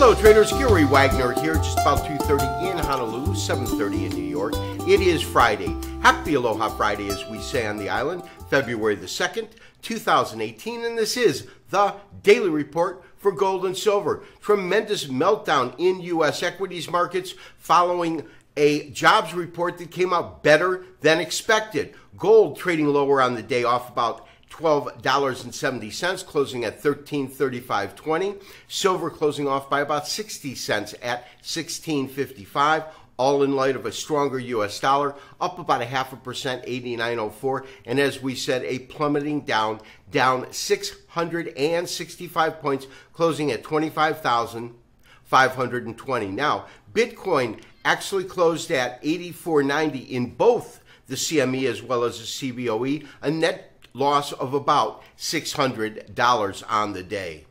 Hello traders, Gary Wagner here, just about 2:30 in Honolulu, 7:30 in New York. It is Friday. Happy Aloha Friday, as we say on the island, February the 2nd, 2018, and this is the Daily Report for gold and silver. Tremendous meltdown in U.S. equities markets following a jobs report that came out better than expected. Gold trading lower on the day, off about $12.70, closing at $13.35.20. Silver closing off by about 60 cents at $16.55, all in light of a stronger U.S. dollar, up about 0.5%, 89.04. And as we said, a plummeting down 665 points, closing at 25,520. Now, Bitcoin actually closed at 84.90 in both the CME as well as the CBOE, a net loss of about $600 on the day.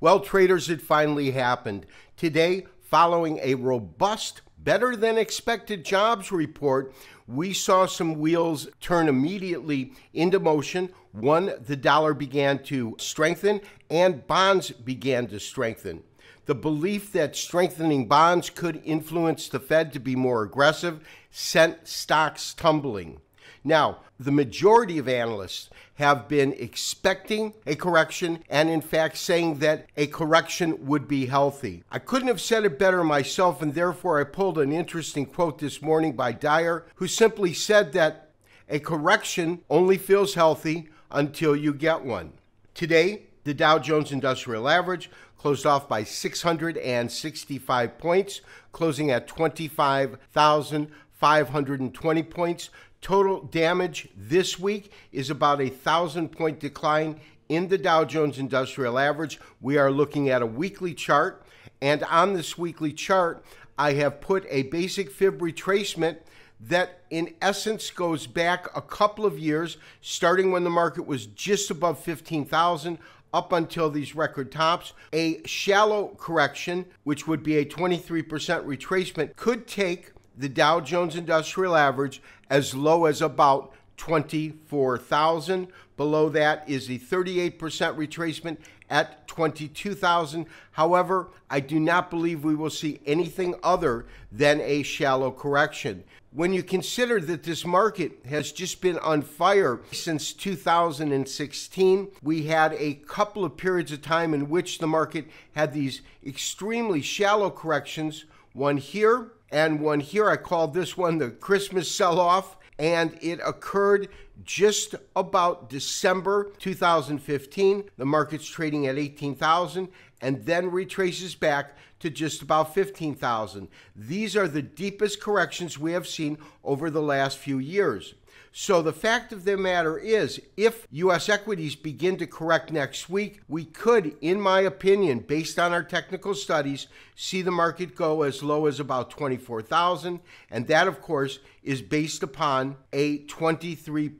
Well, traders, it finally happened. Today, following a robust, better than expected jobs report, we saw some wheels turn immediately into motion. One, the dollar began to strengthen and bonds began to strengthen. The belief that strengthening bonds could influence the Fed to be more aggressive sent stocks tumbling. Now, the majority of analysts have been expecting a correction and, in fact, saying that a correction would be healthy. I couldn't have said it better myself, and therefore I pulled an interesting quote this morning by Dyer, who simply said that a correction only feels healthy until you get one. Today, the Dow Jones Industrial Average closed off by 665 points, closing at 25,520 points. Total damage this week is about a 1,000-point decline in the Dow Jones Industrial Average. We are looking at a weekly chart, and on this weekly chart, I have put a basic fib retracement that in essence goes back a couple of years, starting when the market was just above 15,000 up until these record tops. A shallow correction, which would be a 23% retracement, could take the Dow Jones Industrial Average as low as about 24,000. Below that is the 38% retracement at 22,000. However, I do not believe we will see anything other than a shallow correction. When you consider that this market has just been on fire since 2016, we had a couple of periods of time in which the market had these extremely shallow corrections, one here and one here. I called this one the Christmas sell-off, and it occurred just about December 2015. The market's trading at 18,000 and then retraces back to just about 15,000. These are the deepest corrections we have seen over the last few years. So the fact of the matter is, if U.S. equities begin to correct next week, we could, in my opinion, based on our technical studies, see the market go as low as about 24,000. And that, of course, is based upon a 23%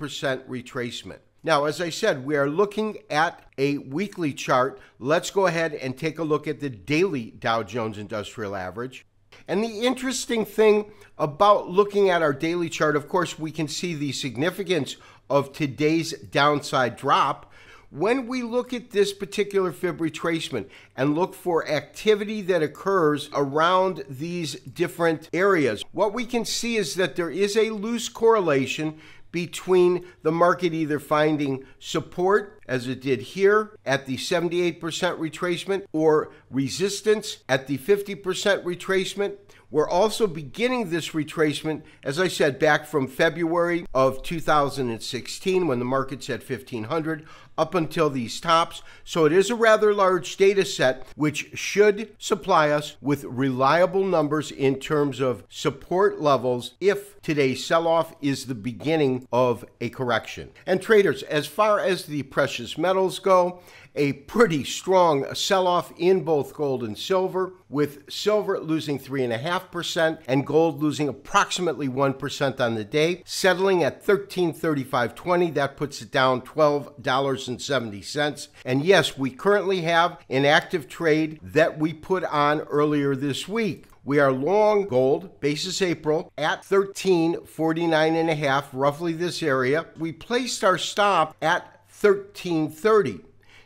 retracement. Now, as I said, we are looking at a weekly chart. Let's go ahead and take a look at the daily Dow Jones Industrial Average. And the interesting thing about looking at our daily chart, of course, we can see the significance of today's downside drop. When we look at this particular fib retracement and look for activity that occurs around these different areas, what we can see is that there is a loose correlation between the market either finding support, as it did here at the 78% retracement, or resistance at the 50% retracement. We're also beginning this retracement, as I said, back from February of 2016, when the market's at 1,500, up until these tops. So it is a rather large data set, which should supply us with reliable numbers in terms of support levels if today's sell-off is the beginning of a correction. And traders, as far as the precious metals go, a pretty strong sell-off in both gold and silver, with silver losing 3.5% and gold losing approximately 1% on the day, settling at $13.35.20. That puts it down $12.70. And yes, we currently have an active trade that we put on earlier this week. We are long gold, basis April, at 13.49.5, roughly this area. We placed our stop at 13.30.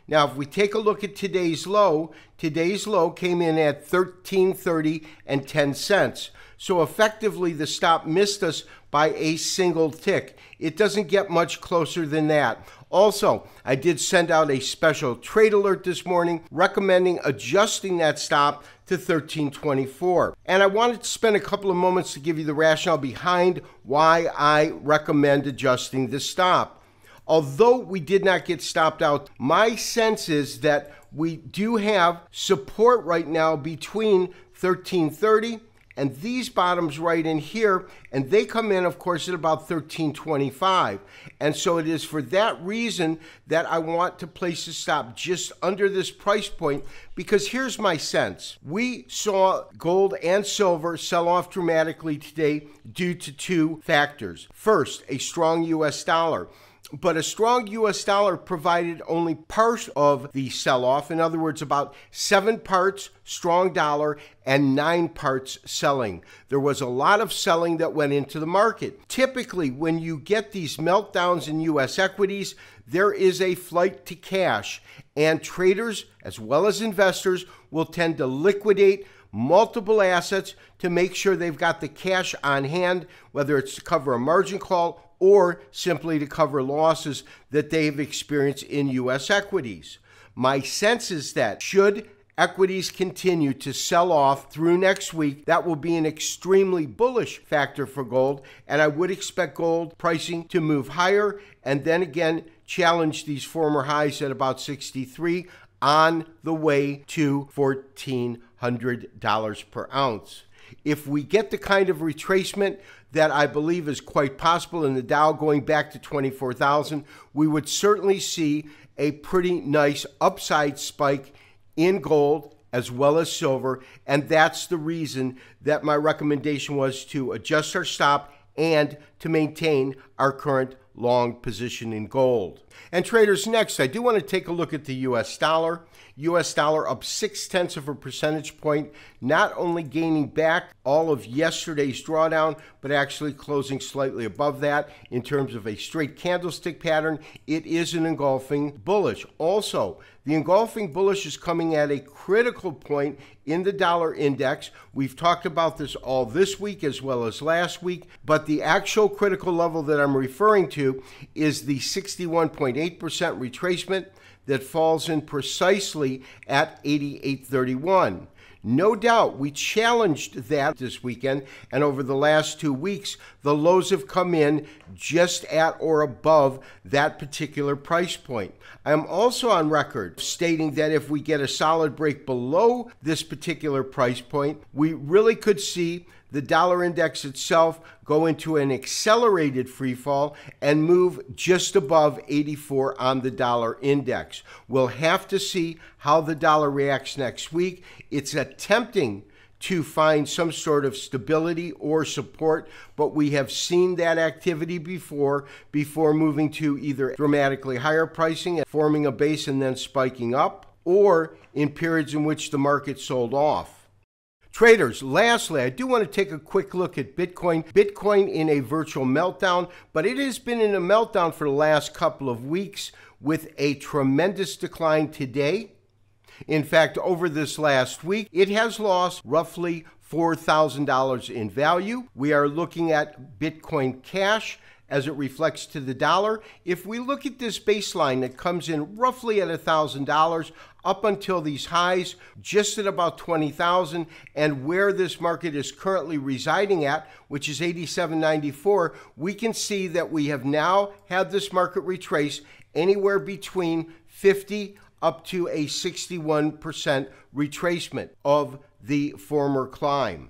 Now, if we take a look at today's low came in at $13.30 and 10 cents. So effectively, the stop missed us by a single tick. It doesn't get much closer than that. Also, I did send out a special trade alert this morning recommending adjusting that stop to $13.24. And I wanted to spend a couple of moments to give you the rationale behind why I recommend adjusting this stop. Although we did not get stopped out, my sense is that we do have support right now between 13.30 and these bottoms right in here, and they come in, of course, at about 13.25. And so it is for that reason that I want to place a stop just under this price point, because here's my sense. We saw gold and silver sell off dramatically today due to two factors. First, a strong US dollar. But a strong U.S. dollar provided only part of the sell-off. In other words, about 7 parts strong dollar and 9 parts selling. There was a lot of selling that went into the market. Typically, when you get these meltdowns in U.S. equities, there is a flight to cash. And traders, as well as investors, will tend to liquidate multiple assets to make sure they've got the cash on hand, whether it's to cover a margin call or simply to cover losses that they've experienced in U.S. equities. My sense is that should equities continue to sell off through next week, that will be an extremely bullish factor for gold, and I would expect gold pricing to move higher and then again challenge these former highs at about 63 on the way to $1,400 per ounce. If we get the kind of retracement that I believe is quite possible in the Dow going back to 24,000, we would certainly see a pretty nice upside spike in gold as well as silver. And that's the reason that my recommendation was to adjust our stop and to maintain our current long position in gold. And traders, next, I do want to take a look at the U.S. dollar. U.S. dollar up 0.6 percentage points, not only gaining back all of yesterday's drawdown, but actually closing slightly above that. In terms of a straight candlestick pattern, it is an engulfing bullish. Also, the engulfing bullish is coming at a critical point in the dollar index. We've talked about this all this week as well as last week, but the actual critical level that I'm referring to is the 61.8% retracement that falls in precisely at 88.31. No doubt we challenged that this weekend, and over the last 2 weeks, the lows have come in just at or above that particular price point. I'm also on record stating that if we get a solid break below this particular price point, we really could see the dollar index itself go into an accelerated free fall and move just above 84 on the dollar index. We'll have to see how the dollar reacts next week. It's attempting to find some sort of stability or support, but we have seen that activity before moving to either dramatically higher pricing, forming a base and then spiking up, or in periods in which the market sold off. Traders, lastly, I do want to take a quick look at Bitcoin. Bitcoin in a virtual meltdown, but it has been in a meltdown for the last couple of weeks with a tremendous decline today. In fact, over this last week, it has lost roughly $4,000 in value. We are looking at Bitcoin Cash as it reflects to the dollar. If we look at this baseline that comes in roughly at $1,000, up until these highs, just at about 20,000, and where this market is currently residing at, which is 87.94, we can see that we have now had this market retrace anywhere between 50 up to a 61% retracement of the former climb.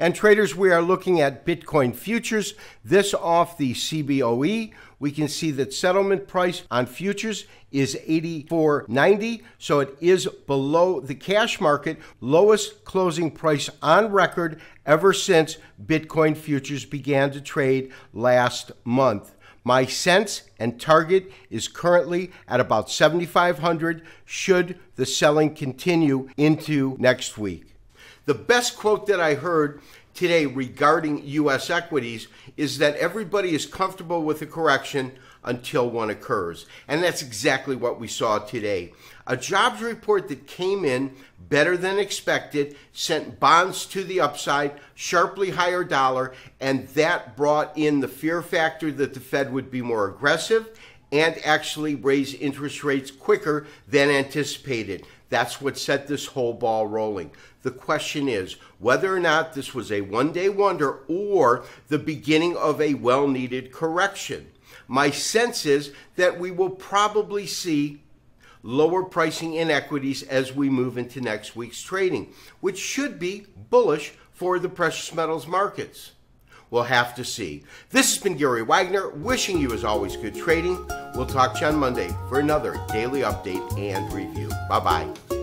And traders, we are looking at Bitcoin futures, this off the CBOE. We can see that settlement price on futures is $84.90, so it is below the cash market, lowest closing price on record ever since Bitcoin futures began to trade last month. My sense and target is currently at about 7,500 should the selling continue into next week. The best quote that I heard today regarding U.S. equities is that everybody is comfortable with a correction until one occurs. And that's exactly what we saw today. A jobs report that came in better than expected sent bonds to the upside, sharply higher dollar, and that brought in the fear factor that the Fed would be more aggressive and actually raise interest rates quicker than anticipated. That's what set this whole ball rolling. The question is whether or not this was a one-day wonder or the beginning of a well-needed correction. My sense is that we will probably see lower pricing in equities as we move into next week's trading, which should be bullish for the precious metals markets. We'll have to see. This has been Gary Wagner, wishing you as always good trading. We'll talk to you on Monday for another daily update and review. Bye-bye.